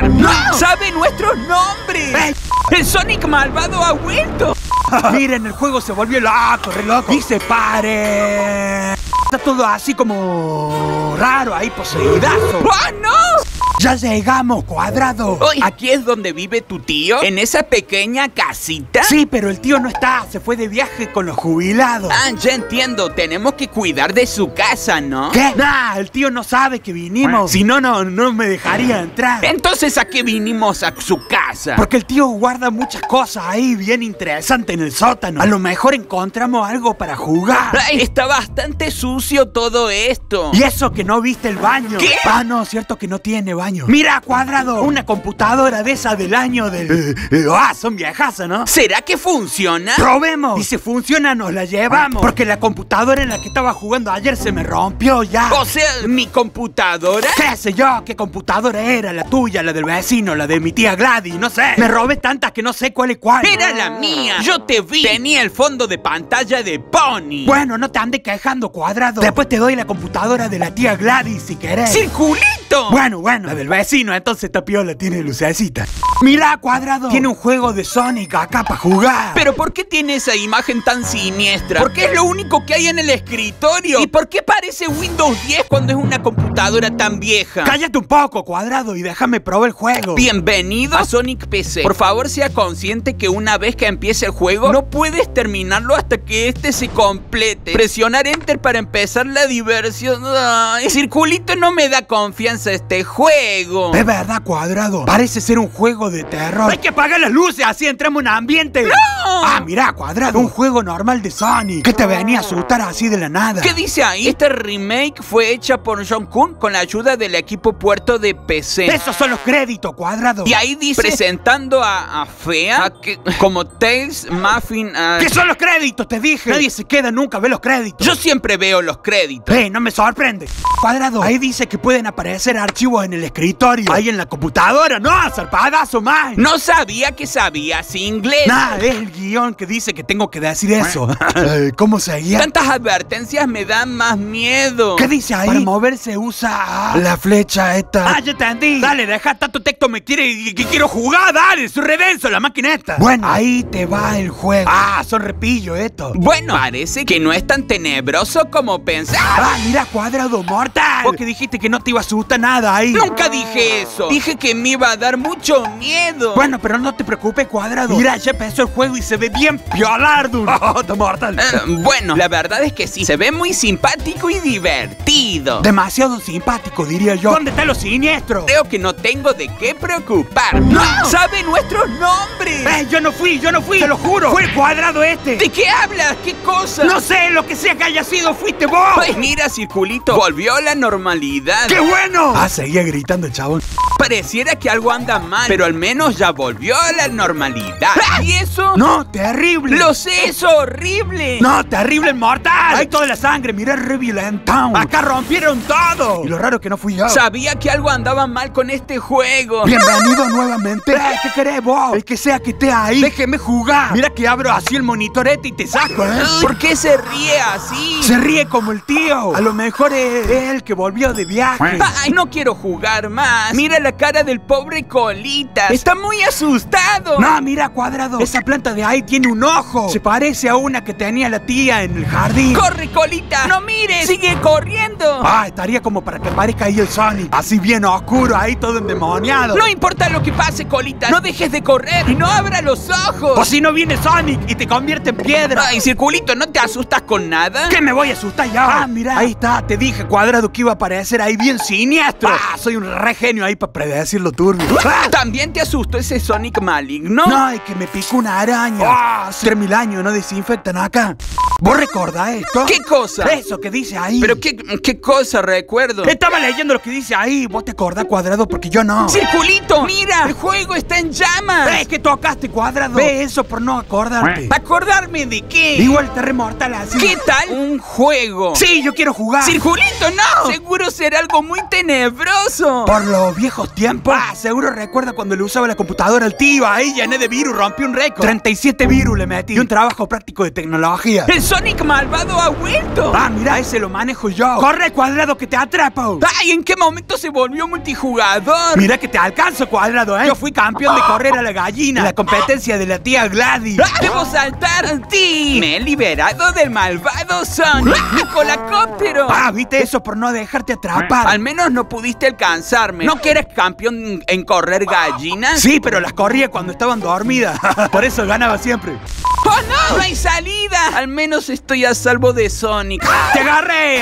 hablar. ¡No! ¡Sabe nuestros nombres! ¡El Sonic malvado ha vuelto! Miren, el juego se volvió loco, re loco. Y se pare. Está todo así como raro ahí, poseídazo. ¡Ah, no! ¡Ya llegamos, Cuadrado! Oye, ¿aquí es donde vive tu tío? ¿En esa pequeña casita? Sí, pero el tío no está, se fue de viaje con los jubilados. Ah, ya entiendo, tenemos que cuidar de su casa, ¿no? ¿Qué? Nah, el tío no sabe que vinimos. Si no, no me dejaría entrar. Entonces, ¿a qué vinimos a su casa? Porque el tío guarda muchas cosas ahí bien interesantes en el sótano. A lo mejor encontramos algo para jugar. Ay, está bastante sucio todo esto. ¿Y eso que no viste el baño? ¿Qué? Ah, no, cierto que no tiene baño. Mira, Cuadrado, una computadora de esa del año del... son viejas, ¿no? ¿Será que funciona? ¡Probemos! Y si funciona, nos la llevamos. Porque la computadora en la que estaba jugando ayer se me rompió ya. O sea, ¿mi computadora? ¿Qué sé yo? ¿Qué computadora era? La tuya, la del vecino, la de mi tía Gladys, no sé. Me robé tantas que no sé cuál es cuál. ¡Era la mía! ¡Yo te vi! Tenía el fondo de pantalla de Pony. Bueno, no te andes quejando, Cuadrado. Después te doy la computadora de la tía Gladys, si querés. ¡Circulito! Bueno. La del vecino, entonces esta piola tiene lucecita. Mirá, Cuadrado, tiene un juego de Sonic acá para jugar. ¿Pero por qué tiene esa imagen tan siniestra? ¿Por qué es lo único que hay en el escritorio? ¿Y por qué parece Windows 10 cuando es una computadora tan vieja? Cállate un poco, Cuadrado, y déjame probar el juego. Bienvenido a Sonic PC. Por favor, sea consciente que una vez que empiece el juego, no puedes terminarlo hasta que este se complete. Presionar Enter para empezar la diversión. Ay, Circulito no me da confianza este juego. Es verdad, Cuadrado, parece ser un juego de terror. Hay que apagar las luces, así entramos en un ambiente. ¡No! Ah, mirá, Cuadrado, un juego normal de Sonic. ¿Qué te venía a asustar así de la nada? ¿Qué dice ahí? Este remake fue hecha por John Kuhn con la ayuda del equipo puerto de PC. Esos son los créditos, Cuadrado. Y ahí dice, presentando a Fea, como Tails, Muffin, ¿Qué son los créditos? Te dije. Nadie se queda nunca a ver los créditos. Yo siempre veo los créditos. No me sorprende. Cuadrado, ahí dice que pueden aparecer archivos en el escritorio. Ahí en la computadora, no, zarpadazo más. No sabía que sabías inglés. Nah, es el guión que dice que tengo que decir eso. ¿Cómo seguía? Tantas advertencias me dan más miedo. ¿Qué dice ahí? Para moverse usa la flecha esta. Ah, ya entendí. Dale, deja tanto texto, me quiere que quiero jugar, dale, soy redenso, la máquina esta. Bueno, ahí te va el juego. Ah, son repillo esto. Bueno, parece que no es tan tenebroso como pensar. Ah, mira, Cuadrado, mortal. Vos que dijiste que no te iba a asustar nada ahí. Nunca dije eso. Dije que me iba a dar mucho miedo. Bueno, pero no te preocupes, Cuadrado. Mira, ya empezó el juego y se ve bien piolardo. Oh, mortal. Bueno, la verdad es que sí. Se ve muy simpático y divertido. Demasiado simpático, diría yo. ¿Dónde está lo siniestro? Creo que no tengo de qué preocuparme. ¡No! ¡Sabe nuestros nombres! Yo no fui. Te lo juro. Fue el Cuadrado este. ¿De qué hablas? ¿Qué cosa? No sé, lo que sea que haya sido, fuiste vos. Pues mira, Circulito, volvió a la normalidad. ¡Qué bueno! Ah, seguía gritando. Chabón. Pareciera que algo anda mal, pero al menos ya volvió a la normalidad. ¡Ah! ¿Y eso? No, terrible. Lo sé, es horrible. No, terrible, mortal. Hay toda la sangre, mirá, re violentón. Acá rompieron todo. Y lo raro que no fui yo. Sabía que algo andaba mal con este juego. Bienvenido nuevamente. ¿Qué querés vos? El que sea que esté ahí, déjeme jugar. Mira que abro así el monitorete y te saco, ¿eh? ¿Por qué se ríe así? Se ríe como el tío. A lo mejor es el que volvió de viaje. Ay, no quiero jugar más. Mira la cara del pobre Colitas. Está muy asustado. No, mira, Cuadrado, esa planta de ahí tiene un ojo. Se parece a una que tenía la tía en el jardín. ¡Corre, Colitas! ¡No mires! ¡Sigue corriendo! Ah, estaría como para que aparezca ahí el Sonic. Así bien oscuro, ahí todo endemoniado. No importa lo que pase, Colitas. No dejes de correr y no abra los ojos. O si no viene Sonic y te convierte en piedra. Ay, Circulito, ¿no te asustas con nada? ¿Qué me voy a asustar ya? Ah, mira. Ahí está, te dije, Cuadrado, que iba a aparecer ahí bien siniestro. Ah, soy un re genio ahí para predecir lo turbio. ¿También te asustó ese Sonic maligno? No, es que me picó una araña. ¡Ah! 3000 años no desinfectan acá. ¿Vos recordás esto? ¿Qué cosa? Eso que dice ahí. ¿Pero qué cosa recuerdo? Estaba leyendo lo que dice ahí. ¿Vos te acordás, Cuadrado? Porque yo no. ¡Circulito! ¡Mira! ¡El juego está en llamas! ¿Ves que tocaste, Cuadrado? ¿Ves eso por no acordarte? ¿Acordarme de qué? Igual te remortal así. ¿Qué tal un juego? Sí, yo quiero jugar. ¡Circulito, no! Seguro será algo muy tenebroso. Por los viejos los tiempos? Ah, seguro recuerda cuando le usaba la computadora altiva. Ahí llené de virus, rompí un récord. 37 virus le metí. Y un trabajo práctico de tecnología. ¡El Sonic malvado ha vuelto! Ah, mira, ese lo manejo yo. ¡Corre, Cuadrado, que te atrapo! ¡Ay, en qué momento se volvió multijugador! Mira que te alcanzo, Cuadrado, ¿eh? Yo fui campeón de correr a la gallina. La competencia de la tía Gladys. ¡Ah, debo saltar a ti! Me he liberado del malvado Sonic. ¡Ah! ¡Nicolacóptero! Ah, viste eso por no dejarte atrapar. Al menos no pudiste alcanzarme. ¿No que eres campeón en correr gallinas? Sí, pero las corría cuando estaban dormidas. Por eso ganaba siempre. ¡Oh, no! ¡No hay salida! Al menos estoy a salvo de Sonic. ¡Te agarré!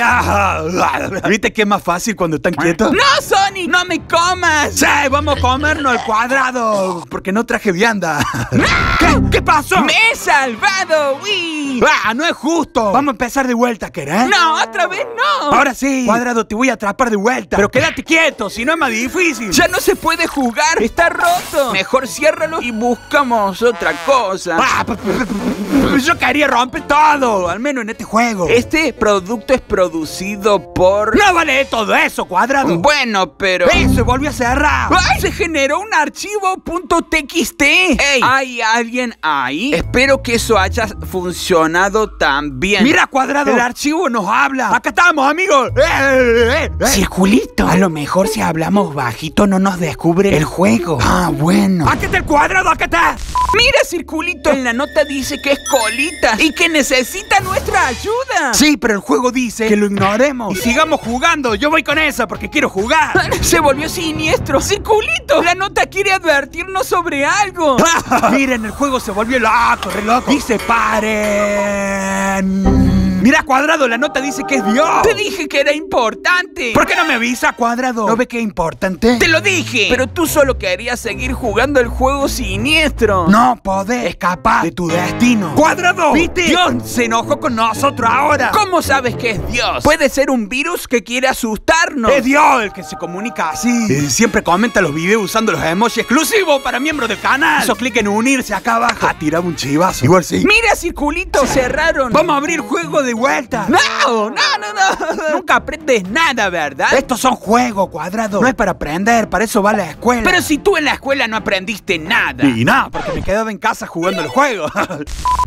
¿Viste que es más fácil cuando están quietos? ¡No, Sonic! ¡No me comas! ¡Sí! ¡Vamos a comernos el Cuadrado! Porque no traje vianda. ¡No! ¿Qué pasó? ¡Me he salvado, Wii! ¡Ah, no es justo! Vamos a empezar de vuelta, ¿querés? ¡No, otra vez no! Ahora sí, Cuadrado, te voy a atrapar de vuelta. Pero quédate quieto, si no es más difícil. ¡Ya no se puede jugar! ¡Está roto! Mejor ciérralo y buscamos otra cosa. ¡Ah, yo quería romper todo! Al menos en este juego. Este producto es producido por... ¡No vale todo eso, Cuadrado! Bueno, pero... ¡Eso! ¡Volvió a cerrar! ¡Ay! ¡Se generó un archivo .txt! ¡Ey! ¿Hay alguien ahí? Espero que eso haya funcionado tan bien. ¡Mira, Cuadrado! ¡El archivo nos habla! ¡Acá estamos, amigos! ¡Circulito! A lo mejor si hablamos bajito no nos descubre el juego. Ah, bueno. ¡Acá está el Cuadrado! ¡Acá está! ¡Mira, Circulito! En la nota dice que es Colitas y que necesita nuestra ayuda. Sí, pero el juego dice que lo ignoremos y sigamos jugando. Yo voy con esa porque quiero jugar. Se volvió siniestro. ¡Circulito! La nota quiere advertirnos sobre algo. Miren, el juego se volvió loco, re loco. Dice, paren... Mira, Cuadrado, la nota dice que es Dios. Te dije que era importante. ¿Por qué no me avisa, Cuadrado? ¿No ve que es importante? Te lo dije. Pero tú solo querías seguir jugando el juego siniestro. No podés escapar de tu destino. ¡Cuadrado! ¿Viste? Dios se enojó con nosotros ahora. ¿Cómo sabes que es Dios? Puede ser un virus que quiere asustarnos. Es Dios el que se comunica así. Siempre comenta los videos usando los emojis exclusivos para miembros del canal. Hizo clic en unirse acá abajo. Ah, tiraba un chivazo. Igual sí. Mira, Circulito, cerraron. Vamos a abrir juego de vuelta. ¡No! ¡No, no, no! Nunca aprendes nada, ¿verdad? Estos son juegos, Cuadrado. No es para aprender, para eso va la escuela. Pero si tú en la escuela no aprendiste nada. Y no, porque me quedaba en casa jugando el juego.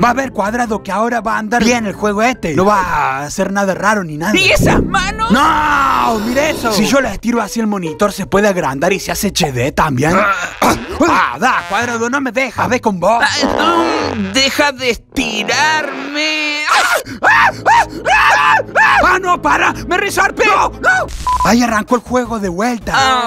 Va a ver, Cuadrado, que ahora va a andar bien el juego este. No va a hacer nada raro ni nada. ¿Y esas manos? ¡No! ¡Mira eso! Si yo las estiro así el monitor se puede agrandar y se hace HD también. ¡Ah, da, Cuadrado! ¡No me dejas! ¡Ve con vos! ¡Deja de estirarme! ¡Ah, no, para! ¡Me resarpe! ¡No, no! Ahí arrancó el juego de vuelta.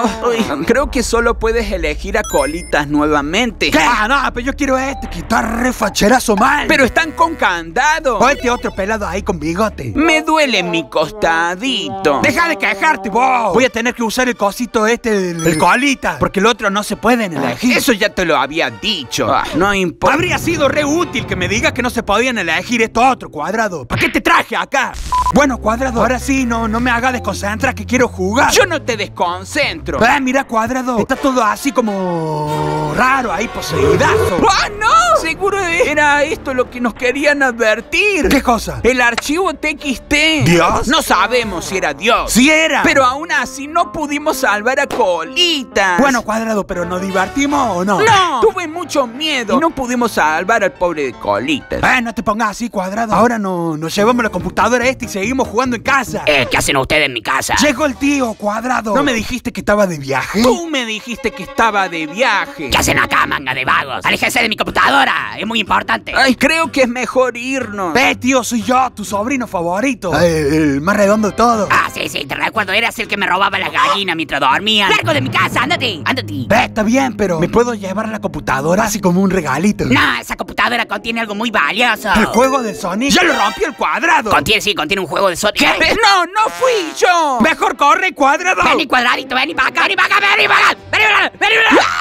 Creo que solo puedes elegir a Colitas nuevamente. ¿Qué? Ah, no, pero yo quiero este, que está re facherazo mal. Pero están con candado. O este otro pelado ahí con bigote. Me duele mi costadito. Deja de quejarte, vos. Voy a tener que usar el cosito este del Colitas, porque el otro no se pueden elegir. Eso ya te lo había dicho. No importa. Habría sido re útil que me digas que no se podían elegir esto otro, Cuadrado. ¿Para qué te traje acá? Bueno, Cuadrado, ahora sí, no me hagas desconcentrar que quiero jugar. Yo no te desconcentro. Ah, mira, Cuadrado, está todo así como raro ahí, poseídazo. ¡Ah, no! Seguro era esto lo que nos querían advertir. ¿Qué cosa? El archivo TXT. ¿Dios? No sabemos si era Dios. Sí era. Pero aún así no pudimos salvar a Colitas. Bueno, Cuadrado, ¿pero nos divertimos o no? ¡No! Tuve mucho miedo y no pudimos salvar al pobre de Colitas. No te pongas así, Cuadrado. Ahora nos llevamos la computadora esta y seguimos jugando en casa. ¿Qué hacen ustedes en mi casa? Llegó el tío, Cuadrado. ¿No me dijiste que estaba de viaje? Tú me dijiste que estaba de viaje. ¿Qué hacen acá, manga de vagos? ¡Aléjense de mi computadora! Es muy importante. Ay, creo que es mejor irnos. Ve, tío, soy yo, tu sobrino favorito. El más redondo de todo. Ah, sí, sí, te recuerdo. Eras el que me robaba las gallinas mientras dormía. ¡Largo de mi casa! ¡Ándate! ¡Ándate! Ve, está bien, pero ¿me puedo llevar la computadora así como un regalito? No, esa computadora contiene algo muy valioso. ¿El juego de Sonic? ¡Ya lo rompió el Cuadrado! Contiene un juego de Sonic. ¿Qué? ¡No, no fui yo! ¡Mejor corre, Cuadrado! ¡Vení, Cuadradito! ¡Vení para acá! ¡Vení para acá! ¡Vení para acá! ¡Vení para acá! ¡Vení para acá!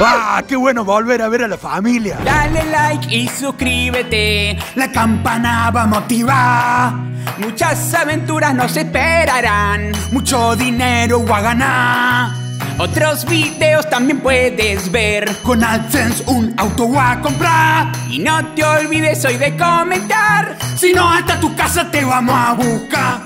¡Ah! ¡Qué bueno volver a ver a la familia! Dale like y suscríbete. La campana va a motivar. Muchas aventuras nos esperarán. Mucho dinero va a ganar. Otros videos también puedes ver. Con AdSense un auto va a comprar. Y no te olvides hoy de comentar. Si no, hasta tu casa te vamos a buscar.